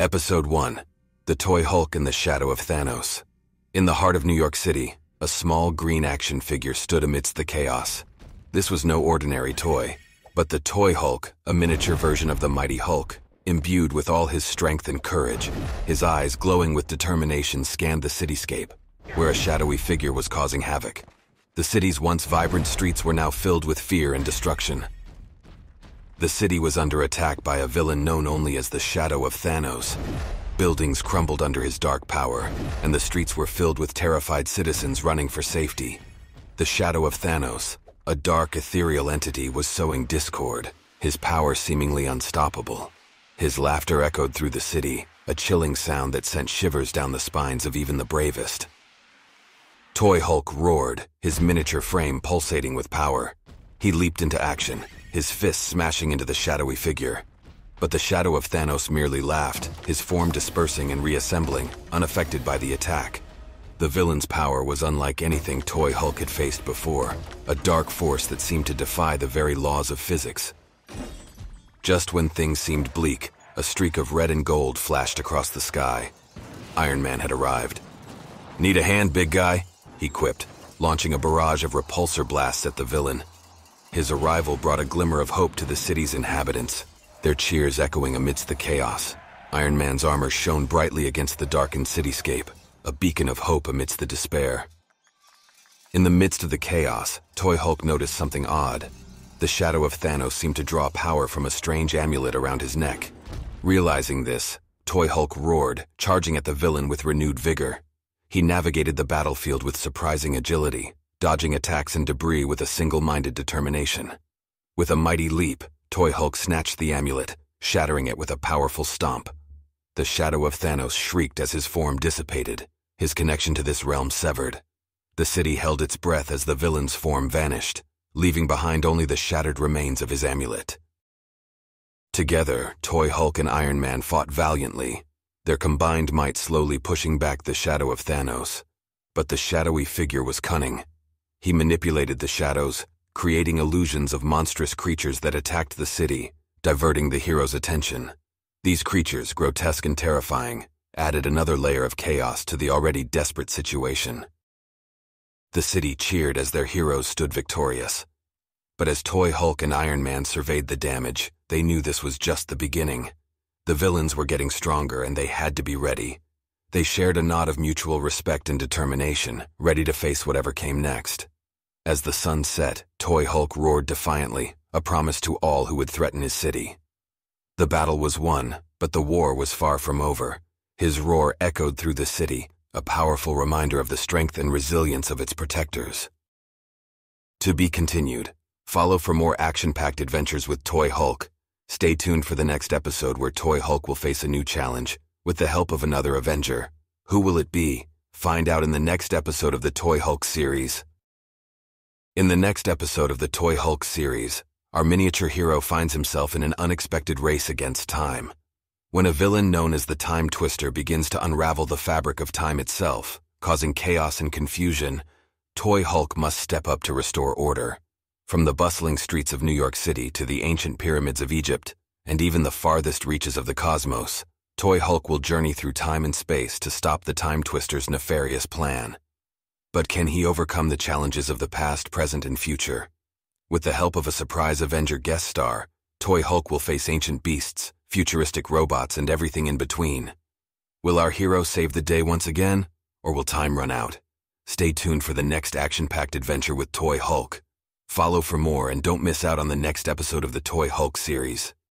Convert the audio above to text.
Episode 1, The Toy Hulk and the Shadow of Thanos. In the heart of New York City, a small green action figure stood amidst the chaos. This was no ordinary toy, but the Toy Hulk, a miniature version of the mighty Hulk, imbued with all his strength and courage. His eyes, glowing with determination, scanned the cityscape, where a shadowy figure was causing havoc. The city's once vibrant streets were now filled with fear and destruction. The city was under attack by a villain known only as the Shadow of Thanos. Buildings crumbled under his dark power, and the streets were filled with terrified citizens running for safety. The Shadow of Thanos, a dark, ethereal entity, was sowing discord, his power seemingly unstoppable. His laughter echoed through the city, a chilling sound that sent shivers down the spines of even the bravest. Toy Hulk roared, his miniature frame pulsating with power. He leaped into action, his fists smashing into the shadowy figure. But the Shadow of Thanos merely laughed, his form dispersing and reassembling, unaffected by the attack. The villain's power was unlike anything Toy Hulk had faced before, a dark force that seemed to defy the very laws of physics. Just when things seemed bleak, a streak of red and gold flashed across the sky. Iron Man had arrived. "Need a hand, big guy?" he quipped, launching a barrage of repulsor blasts at the villain. His arrival brought a glimmer of hope to the city's inhabitants, their cheers echoing amidst the chaos. Iron Man's armor shone brightly against the darkened cityscape, a beacon of hope amidst the despair. In the midst of the chaos, Toy Hulk noticed something odd. The Shadow of Thanos seemed to draw power from a strange amulet around his neck. Realizing this, Toy Hulk roared, charging at the villain with renewed vigor. He navigated the battlefield with surprising agility, dodging attacks and debris with a single-minded determination. With a mighty leap, Toy Hulk snatched the amulet, shattering it with a powerful stomp. The Shadow of Thanos shrieked as his form dissipated, his connection to this realm severed. The city held its breath as the villain's form vanished, leaving behind only the shattered remains of his amulet. Together, Toy Hulk and Iron Man fought valiantly, their combined might slowly pushing back the Shadow of Thanos. But the shadowy figure was cunning. He manipulated the shadows, creating illusions of monstrous creatures that attacked the city, diverting the hero's attention. These creatures, grotesque and terrifying, added another layer of chaos to the already desperate situation. The city cheered as their heroes stood victorious. But as Toy Hulk and Iron Man surveyed the damage, they knew this was just the beginning. The villains were getting stronger and they had to be ready. They shared a nod of mutual respect and determination, ready to face whatever came next. As the sun set, Toy Hulk roared defiantly, a promise to all who would threaten his city. The battle was won, but the war was far from over. His roar echoed through the city, a powerful reminder of the strength and resilience of its protectors. To be continued. Follow for more action-packed adventures with Toy Hulk. Stay tuned for the next episode where Toy Hulk will face a new challenge, with the help of another Avenger. Who will it be? Find out in the next episode of the Toy Hulk series. In the next episode of the Toy Hulk series, our miniature hero finds himself in an unexpected race against time. When a villain known as the Time Twister begins to unravel the fabric of time itself, causing chaos and confusion, Toy Hulk must step up to restore order. From the bustling streets of New York City to the ancient pyramids of Egypt, and even the farthest reaches of the cosmos, Toy Hulk will journey through time and space to stop the Time Twister's nefarious plan. But can he overcome the challenges of the past, present, and future? With the help of a surprise Avenger guest star, Toy Hulk will face ancient beasts, futuristic robots, and everything in between. Will our hero save the day once again, or will time run out? Stay tuned for the next action-packed adventure with Toy Hulk. Follow for more and don't miss out on the next episode of the Toy Hulk series.